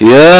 يا